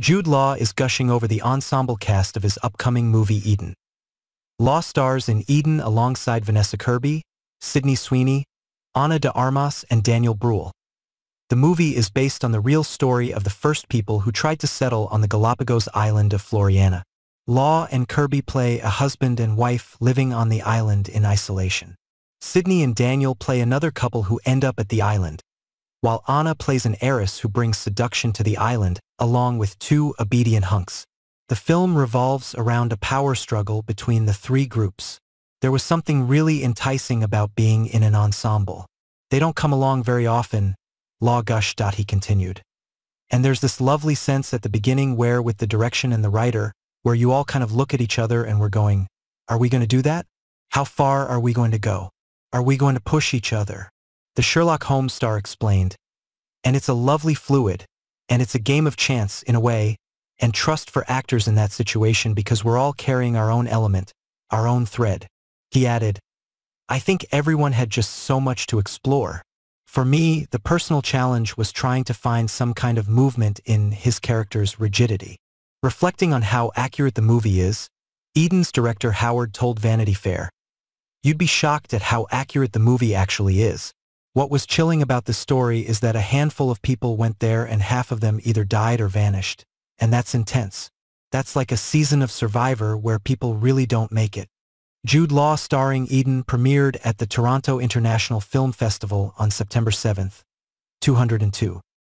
Jude Law is gushing over the ensemble cast of his upcoming movie Eden. Law stars in Eden alongside Vanessa Kirby, Sydney Sweeney, Anna de Armas, and Daniel Brühl. The movie is based on the real story of the first people who tried to settle on the Galapagos island of Floriana. Law and Kirby play a husband and wife living on the island in isolation. Sydney and Daniel play another couple who end up at the island, while Anna plays an heiress who brings seduction to the island, along with two obedient hunks. The film revolves around a power struggle between the three groups. There was something really enticing about being in an ensemble. They don't come along very often, Law gushed. He continued. And there's this lovely sense at the beginning where, with the direction and the writer, where you all kind of look at each other and we're going, are we going to do that? How far are we going to go? Are we going to push each other? The Sherlock Holmes star explained. And it's a lovely fluid, and it's a game of chance in a way, and trust for actors in that situation because we're all carrying our own element, our own thread. He added, I think everyone had just so much to explore. For me, the personal challenge was trying to find some kind of movement in his character's rigidity. Reflecting on how accurate the movie is, Eden's director Howard told Vanity Fair, "You'd be shocked at how accurate the movie actually is. What was chilling about the story is that a handful of people went there and half of them either died or vanished. And that's intense. That's like a season of Survivor where people really don't make it." Jude Law starring Eden premiered at the Toronto International Film Festival on September 7, 2002.